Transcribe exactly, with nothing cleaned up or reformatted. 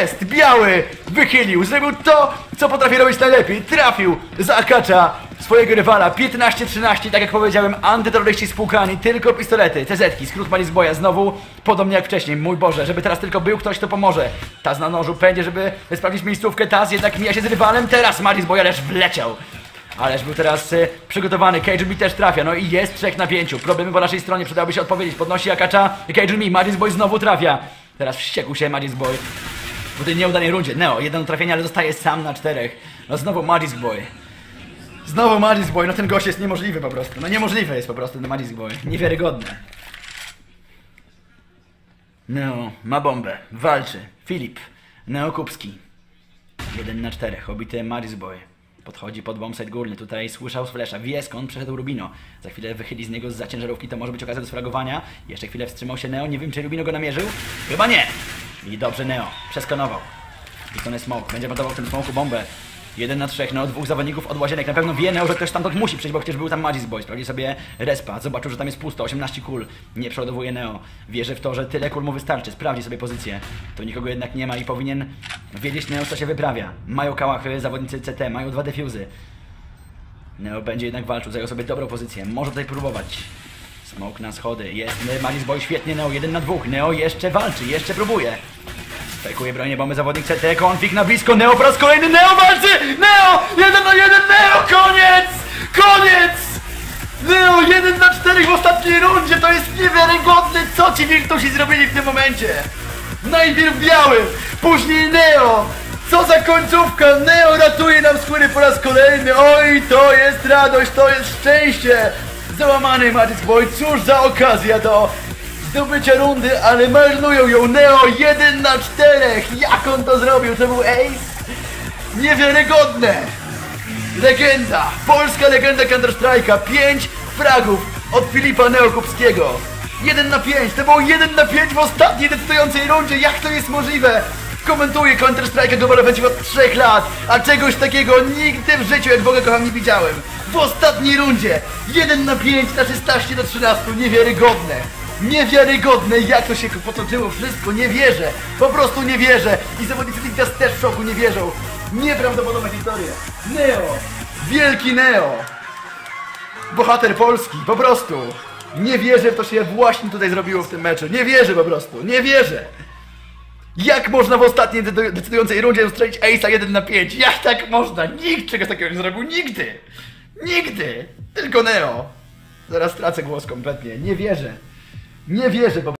jest! Biały! Wychylił! Zrobił to, co potrafi robić najlepiej! Trafił za akacza swojego rywala. piętnaście trzynaście, tak jak powiedziałem, antyterroryści spłukani, tylko pistolety, cezetki, skrót pali z boja, znowu podobnie jak wcześniej. Mój Boże, żeby teraz tylko był ktoś, kto pomoże. Taz na nożu pędzie, żeby sprawdzić miejscówkę. Taz jednak mija się z rywalem, teraz Mali z boja, lecz wleciał. Ależ był teraz y, przygotowany, K G B też trafia, no i jest trzech na pięć. Problemy po naszej stronie, przydałoby się odpowiedzieć. Podnosi akacza K G B, Madis Boy znowu trafia. Teraz wściekł się Madis Boy po tej nieudanej rundzie. Neo, jedno trafienie, ale zostaje sam na czterech. No znowu Madis Boy. Znowu Madis Boy, no ten gość jest niemożliwy po prostu. No niemożliwy jest po prostu ten Madis Boy, niewiarygodny. Neo ma bombę, walczy, Filip Neo Kubski. jeden na czterech, obity Madis Boy. Podchodzi pod bombsite górny, tutaj słyszał z flesza, wie skąd przeszedł Rubino. Za chwilę wychyli z niego zza ciężarówki, to może być okazja do sfragowania. Jeszcze chwilę wstrzymał się Neo, nie wiem czy Rubino go namierzył? Chyba nie! I dobrze Neo, przeskanował. Wrzucony smoke, będzie montował w tym smoku bombę. Jeden na trzech, no dwóch zawodników od łazienek, na pewno wie Neo, że ktoś stamtąd musi przyjść, bo przecież był tam Magis Boy. Sprawdzi sobie respa, zobaczył, że tam jest pusto, osiemnaście kul, nie przeładowuje Neo. Wierzy w to, że tyle kul mu wystarczy, sprawdzi sobie pozycję. To nikogo jednak nie ma i powinien wiedzieć Neo, co się wyprawia. Mają kałachy zawodnicy C T, mają dwa defuzy. Neo będzie jednak walczył, zajął sobie dobrą pozycję, może tutaj próbować. Smoke na schody, jest Magis Boy, świetnie Neo, jeden na dwóch, Neo jeszcze walczy, jeszcze próbuje. Stajkuje bronię bomby zawodnik C T, konfig na blisko, Neo po raz kolejny, Neo walczy! Neo! jeden na jeden, Neo! Koniec! Koniec! Neo jeden na czterech w ostatniej rundzie, to jest niewiarygodne, co ci Virtusi zrobili w tym momencie! Najpierw biały, później Neo! Co za końcówka, Neo ratuje nam skóry po raz kolejny, oj to jest radość, to jest szczęście! Załamany Magic Boy, cóż za okazja do zdobycia rundy, ale marnują ją. Neo jeden na czterech. Jak on to zrobił? To był ace? Niewiarygodne. Legenda. Polska legenda Counter-Strike'a. pięć fragów od Filipa Neo Kubskiego. jeden na pięć. To było jeden na pięć w ostatniej decydującej rundzie. Jak to jest możliwe? Komentuję Counter-Strike'a Global Offensive od trzech lat, a czegoś takiego nigdy w życiu, jak Boga kocham, nie widziałem. W ostatniej rundzie. jeden na pięć na szesnaście do trzynastu. Niewiarygodne. Niewiarygodne, jak to się potoczyło wszystko, nie wierzę, po prostu nie wierzę i zawodnicy tych gwiazd też w szoku nie wierzą. Nieprawdopodobna historia. Neo, wielki Neo, bohater Polski, po prostu nie wierzę w to, co się właśnie tutaj zrobiło w tym meczu, nie wierzę po prostu, nie wierzę. Jak można w ostatniej decydującej rundzie strzelić ace'a jeden na pięć, jak tak można, nikt czegoś takiego nie zrobił, nigdy, nigdy, tylko Neo. Zaraz tracę głos kompletnie, nie wierzę. Nie wierzę, bo